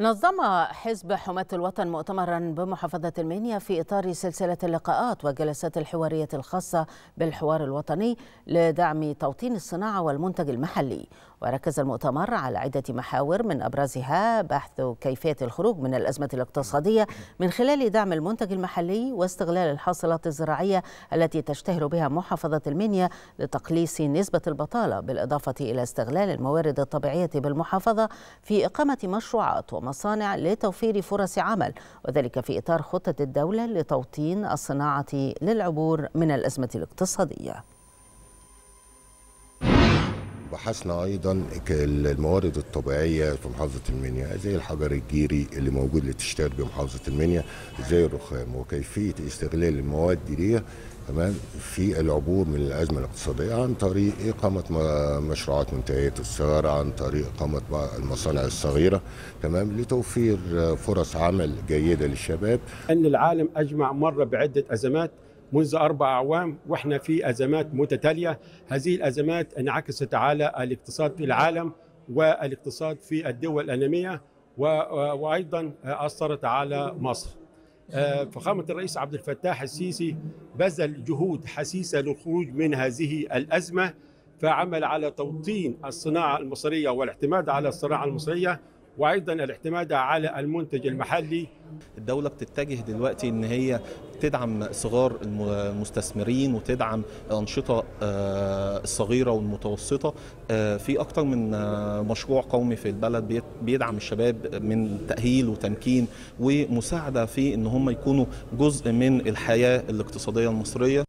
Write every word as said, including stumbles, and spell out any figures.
نظم حزب حماة الوطن مؤتمرا بمحافظة المنيا في إطار سلسلة اللقاءات والجلسات الحوارية الخاصة بالحوار الوطني لدعم توطين الصناعة والمنتج المحلي. وركز المؤتمر على عدة محاور من أبرزها بحث كيفية الخروج من الأزمة الاقتصادية من خلال دعم المنتج المحلي واستغلال الحاصلات الزراعية التي تشتهر بها محافظة المنيا لتقليص نسبة البطالة، بالإضافة إلى استغلال الموارد الطبيعية بالمحافظة في إقامة مشروعات ومصانع لتوفير فرص عمل، وذلك في إطار خطة الدولة لتوطين الصناعة للعبور من الأزمة الاقتصادية. بحثنا أيضا الموارد الطبيعية في محافظة المنيا زي الحجر الجيري اللي موجود اللي تشتهر بمحافظة المنيا زي الرخام، وكيفية استغلال المواد دي تمام في العبور من الأزمة الاقتصادية عن طريق إقامة مشروعات منتجات الصغار، عن طريق إقامة المصانع الصغيرة تمام لتوفير فرص عمل جيدة للشباب. أن العالم أجمع مر بعدة أزمات منذ أربع أعوام وإحنا في أزمات متتالية، هذه الأزمات انعكست على الاقتصاد في العالم والاقتصاد في الدول الأنامية وأيضا أثرت على مصر. فخامة الرئيس عبد الفتاح السيسي بذل جهود حثيثة للخروج من هذه الأزمة، فعمل على توطين الصناعة المصرية والاعتماد على الصناعة المصرية وأيضا الاعتماد على المنتج المحلي. الدولة بتتجه دلوقتي إن هي تدعم صغار المستثمرين وتدعم الأنشطة الصغيرة والمتوسطة. في أكتر من مشروع قومي في البلد بيدعم الشباب من تأهيل وتمكين ومساعدة في إن هم يكونوا جزء من الحياة الاقتصادية المصرية.